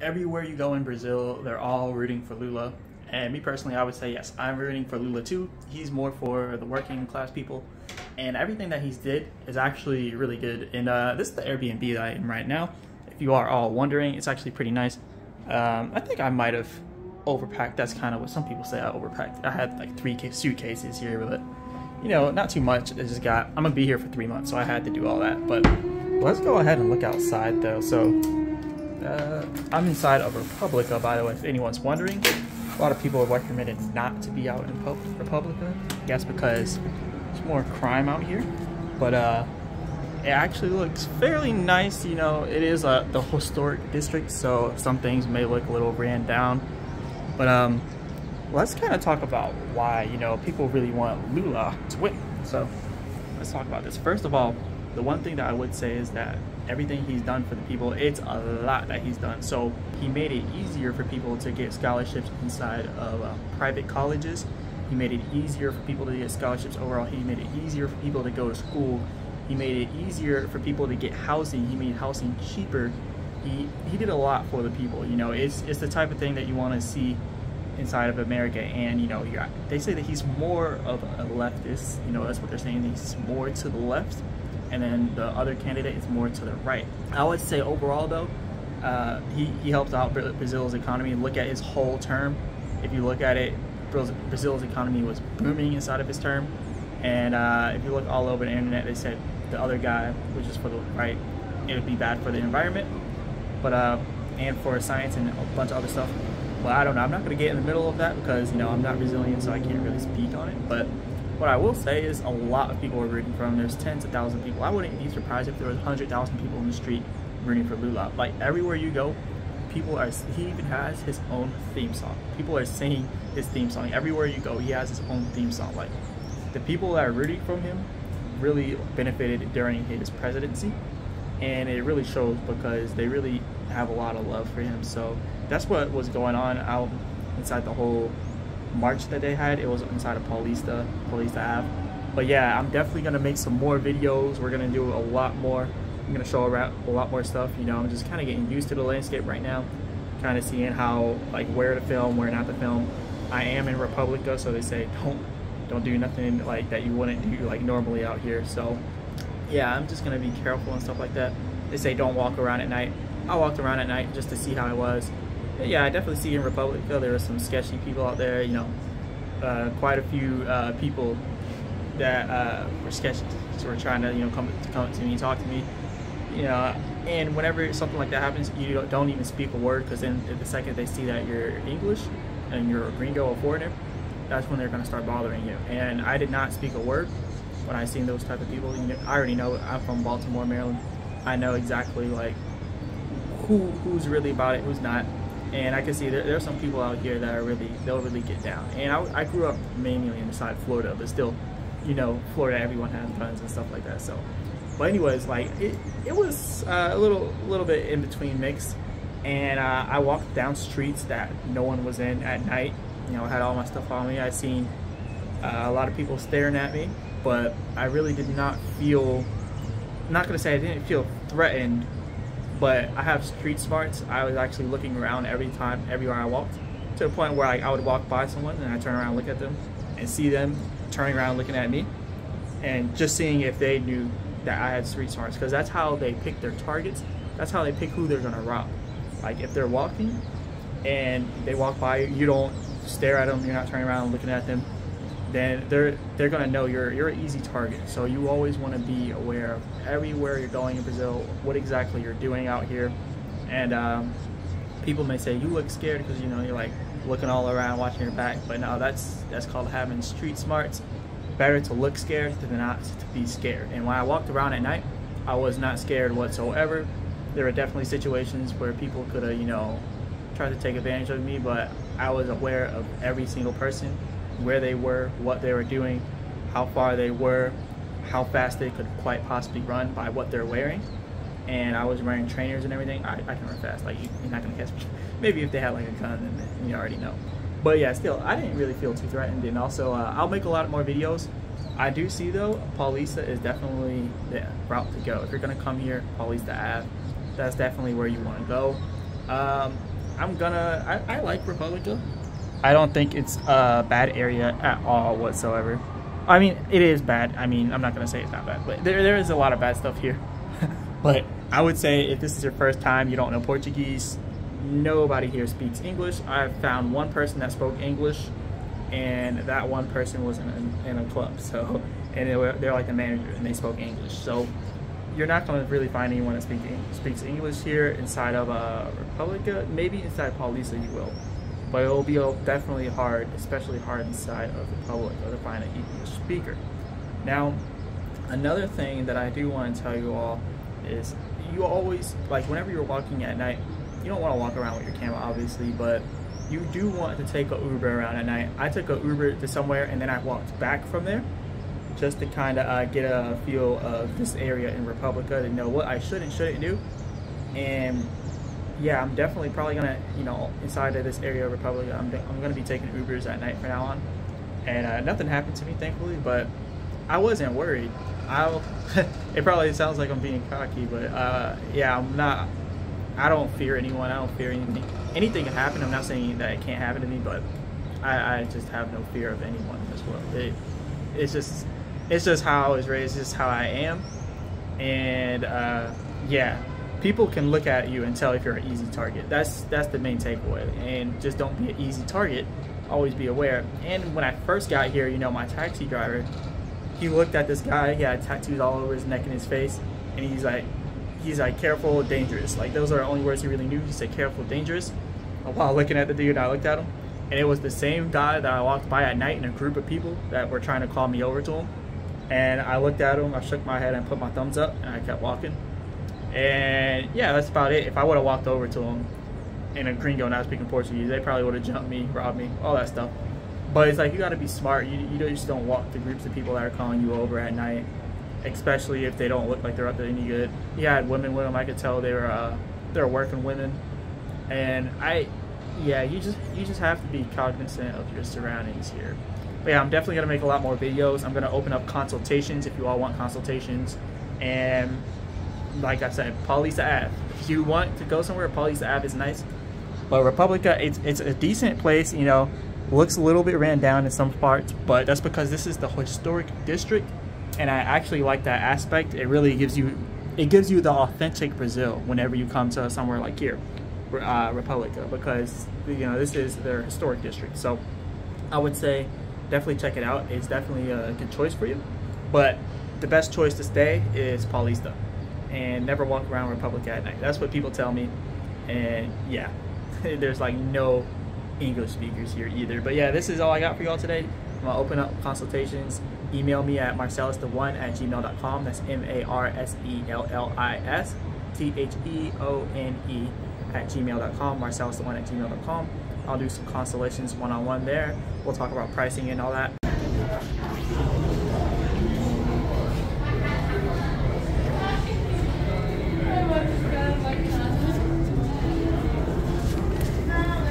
everywhere you go in Brazil, they're all rooting for Lula. And me personally, I would say, yes, I'm rooting for Lula too. He's more for the working class people. And everything that he's did is actually really good. And this is the Airbnb that I am right now. If you are all wondering, it's actually pretty nice. I think I might have overpacked. That's kind of what some people say, I overpacked. I had like 3 suitcases here, but you know, not too much. It's just got, I'm gonna be here for 3 months, so I had to do all that. But let's go ahead and look outside though. So I'm inside of Republica, by the way, if anyone's wondering. A lot of people are recommended not to be out in Republica, I guess because there's more crime out here. But it actually looks fairly nice. You know, it is the historic district, so some things may look a little ran down. But let's kind of talk about why, you know, people really want Lula to win. So let's talk about this. First of all, the one thing that I would say is that everything he's done for the people, it's a lot that he's done. So he made it easier for people to get scholarships inside of private colleges. He made it easier for people to get scholarships overall. He made it easier for people to go to school. He made it easier for people to get housing. He made housing cheaper. He did a lot for the people. You know, it's the type of thing that you want to see inside of America. And you know, they say that he's more of a leftist. You know, that's what they're saying. He's more to the left. And then the other candidate is more to the right. I would say overall though, he helped out Brazil's economy. Look at his whole term. If you look at it, Brazil's economy was booming inside of his term. And if you look all over the internet, they said the other guy, which is for the right, it would be bad for the environment, but and for science and a bunch of other stuff. Well, I don't know, I'm not gonna get in the middle of that because, you know, I'm not Brazilian, so I can't really speak on it. But what I will say is a lot of people are rooting for him. There's tens of thousands of people. I wouldn't be surprised if there was 100,000 people in the street rooting for Lula. Like everywhere you go, people are, he even has his own theme song. People are singing his theme song. Everywhere you go, he has his own theme song. Like the people that are rooting for him really benefited during his presidency. And it really shows because they really have a lot of love for him. So that's what was going on out inside the whole march that they had. It was inside of Paulista Ave. But yeah, I'm definitely gonna make some more videos. We're gonna do a lot more. I'm gonna show a lot more stuff. You know, I'm just kind of getting used to the landscape right now, kind of seeing how, like, where to film, where not to film. I am in Republica, so they say don't do nothing like that you wouldn't do like normally out here. So yeah, I'm just gonna be careful and stuff like that. They say don't walk around at night. I walked around at night just to see how it was. Yeah, I definitely see in Republica there are some sketchy people out there, you know, quite a few people that were sketchy, so were trying to, you know, come to me, talk to me, you know. And whenever something like that happens, you don't even speak a word, because then the second they see that you're English and you're a gringo or foreigner, that's when they're going to start bothering you. And I did not speak a word when I seen those type of people. You know, I already know, I'm from Baltimore, Maryland. I know exactly like who's really about it, who's not. And I can see there are some people out here that are really, they'll really get down. And I grew up mainly inside Florida, but still, you know, Florida, everyone has guns and stuff like that. So, but anyways, like it was a little bit in between mix. And I walked down streets that no one was in at night. You know, I had all my stuff on me. I seen a lot of people staring at me, but I really did not feel, I'm not gonna say I didn't feel threatened, but I have street smarts. I was actually looking around everywhere I walked, to the point where I would walk by someone and I turn around and look at them and see them turning around looking at me, and just seeing if they knew that I had street smarts, because that's how they pick their targets. That's how they pick who they're gonna rob. Like if they're walking and they walk by, you don't stare at them, you're not turning around and looking at them, then they're gonna know you're an easy target. So you always want to be aware of everywhere you're going in Brazil, what exactly you're doing out here. And people may say you look scared because, you know, you're like looking all around, watching your back, but no, that's called having street smarts. Better to look scared than not to be scared. And when I walked around at night, I was not scared whatsoever. There were definitely situations where people could have, you know, tried to take advantage of me, but I was aware of every single person, where they were, what they were doing, how far they were, how fast they could quite possibly run by what they're wearing. And I was wearing trainers and everything. I can run fast, like you're not gonna catch me. Maybe if they had like a gun, then you already know. But yeah, still, I didn't really feel too threatened. And also, I'll make a lot more videos. I do see though, Paulista is definitely the route to go. If you're gonna come here, Paulista Ave, that's definitely where you wanna go. I like Republica. I don't think it's a bad area at all whatsoever. I mean, it is bad. I mean, I'm not going to say it's not bad, but there is a lot of bad stuff here. But I would say if this is your first time, you don't know Portuguese, nobody here speaks English. I found one person that spoke English, and that one person was in a club. So, and they're like a manager, and they spoke English. So you're not going to really find anyone that speaks English here inside of Republica. Maybe inside Paulista you will. But it will be definitely hard, especially hard inside of Republica, to find an English speaker. Now, another thing that I do want to tell you all is you always, like whenever you're walking at night, you don't want to walk around with your camera obviously, but you do want to take an Uber around at night. I took an Uber to somewhere and then I walked back from there just to kind of get a feel of this area in Republica to know what I should and shouldn't do. And yeah, I'm definitely probably gonna, you know, inside of this area of Republica, I'm gonna be taking Ubers at night from now on. And nothing happened to me, thankfully, but I wasn't worried. It probably sounds like I'm being cocky, but yeah, I'm not. I don't fear anyone. I don't fear anything. Anything can happen. I'm not saying that it can't happen to me, but I just have no fear of anyone as well. It's just how I was raised. It's just how I am. And yeah. People can look at you and tell if you're an easy target. That's the main takeaway. And just don't be an easy target. Always be aware. And when I first got here, you know, my taxi driver, he looked at this guy. He had tattoos all over his neck and his face. And he's like, careful, dangerous. Like, those are the only words he really knew. He said, careful, dangerous. While looking at the dude, I looked at him. And it was the same guy that I walked by at night in a group of people that were trying to call me over to him. And I looked at him. I shook my head and put my thumbs up. And I kept walking. And yeah, that's about it. If I would have walked over to him in a gringo not speaking Portuguese, they probably would have jumped me, robbed me, all that stuff. But it's like, you got to be smart. You just don't walk to groups of people that are calling you over at night, especially if they don't look like they're up to any good. He had women with him. I could tell they were working women. And yeah, you just have to be cognizant of your surroundings here. But yeah, I'm definitely gonna make a lot more videos. I'm gonna open up consultations if you all want consultations. And like I said, Paulista Ave. If you want to go somewhere, Paulista Ave is nice. But Republica, it's a decent place, you know. Looks a little bit ran down in some parts, but that's because this is the historic district, and I actually like that aspect. It really gives you the authentic Brazil whenever you come to somewhere like here, Republica, because, you know, this is their historic district. So I would say definitely check it out. It's definitely a good choice for you. But the best choice to stay is Paulista. And never walk around Republica at night. That's what people tell me. And yeah, there's like no English speakers here either. But yeah, this is all I got for y'all today. I'm gonna open up consultations. Email me at marcellis1@gmail.com. That's marcellistheone@gmail.com. marcellis1@gmail.com. I'll do some consultations one-on-one there. We'll talk about pricing and all that.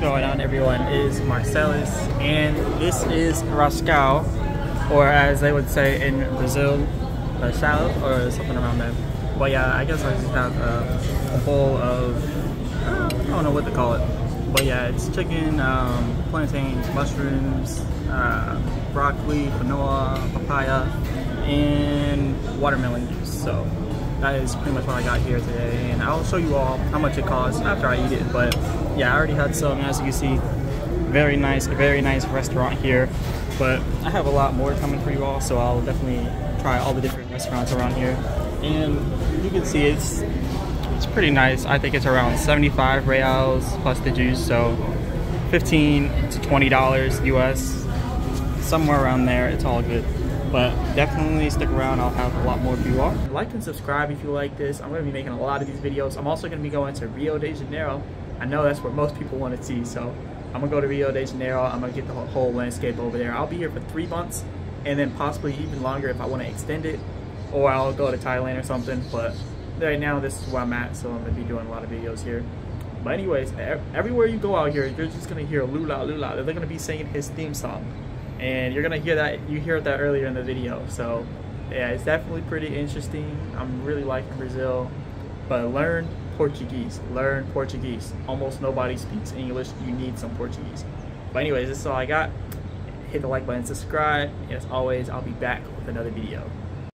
Going on, everyone, is Marcellis, and this is Rascal, or as they would say in Brazil, Rascal, or something around there. But yeah, I guess I just have a bowl of, I don't know what to call it, but yeah, it's chicken, plantains, mushrooms, broccoli, quinoa, papaya, and watermelon juice. So that is pretty much what I got here today, and I'll show you all how much it costs after I eat it. But yeah, I already had some, as you can see. Very nice restaurant here. But I have a lot more coming for you all, so I'll definitely try all the different restaurants around here. And you can see it's pretty nice. I think it's around 75 reals plus the juice, so $15 to $20 US. Somewhere around there, it's all good. But definitely stick around, I'll have a lot more for you all. Like and subscribe if you like this. I'm gonna be making a lot of these videos. I'm also gonna be going to Rio de Janeiro. I know that's what most people want to see, so I'm gonna go to Rio de Janeiro. I'm gonna get the whole landscape over there. I'll be here for 3 months, and then possibly even longer if I want to extend it, or I'll go to Thailand or something. But right now, this is where I'm at, so I'm gonna be doing a lot of videos here. But anyways, everywhere you go out here, you're just gonna hear Lula, Lula. They're gonna be singing his theme song, and you're gonna hear that. You heard that earlier in the video, so yeah, it's definitely pretty interesting. I'm really liking Brazil, but learn. Portuguese. Learn Portuguese. Almost nobody speaks English. You need some Portuguese. But anyways, this is all I got. Hit the like button, subscribe, and as always, I'll be back with another video.